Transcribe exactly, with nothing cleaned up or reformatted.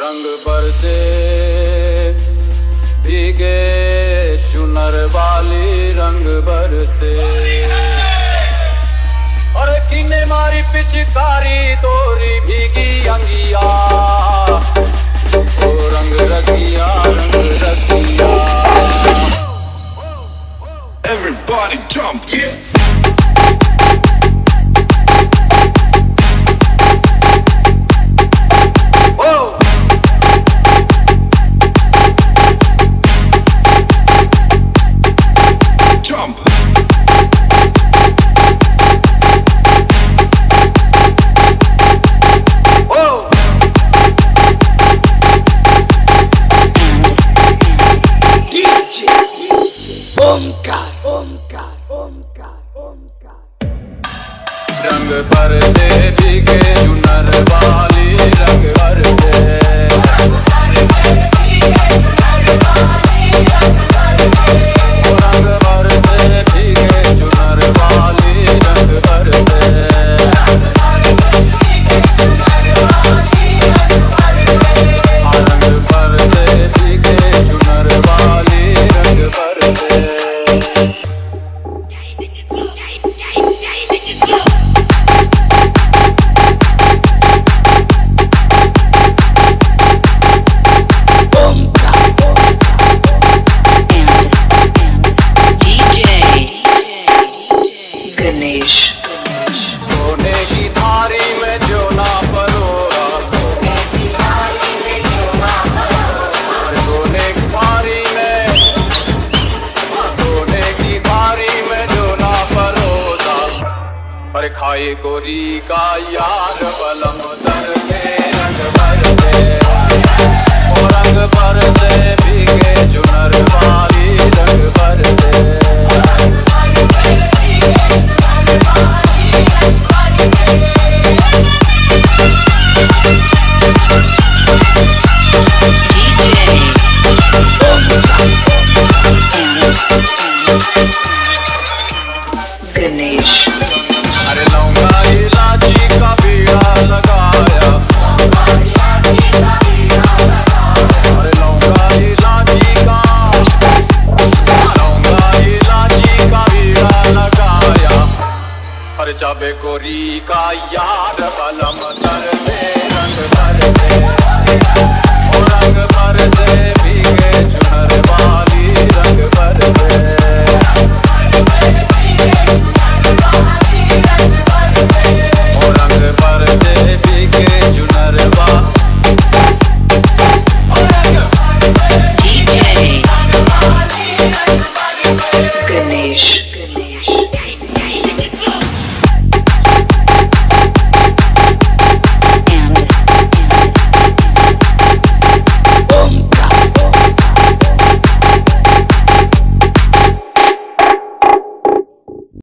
रंग बरसे भीगे चुनर वाली रंग बरसे और किने मारी पिचकारी तोरी भीगी अंगिया ओ रंग रगिया रंग रगिया everybody jump yeah रंग बरसे भीगे चुनर वाली रंग बरसे रंग बरसे भीगे चुनर वाली रंग बरसे रंग बरसे भीगे चुनर वाली रंग बरसे रंग बरसे भीगे चुनर वाली रंग बरसे रंग बरसे भीगे चुनर वाली रंग बरसे सोने की थारी में जो ना परोरा सोने की थारी में जो ना परोरा सोने की थारी में सोने की थारी में जो ना परोसा पर खाए गोरी का यार बलम तर के रंग बरसे और रंग बरसे भीगे चुनर वाली रंग बरसे चाबे गोरी का यार बलम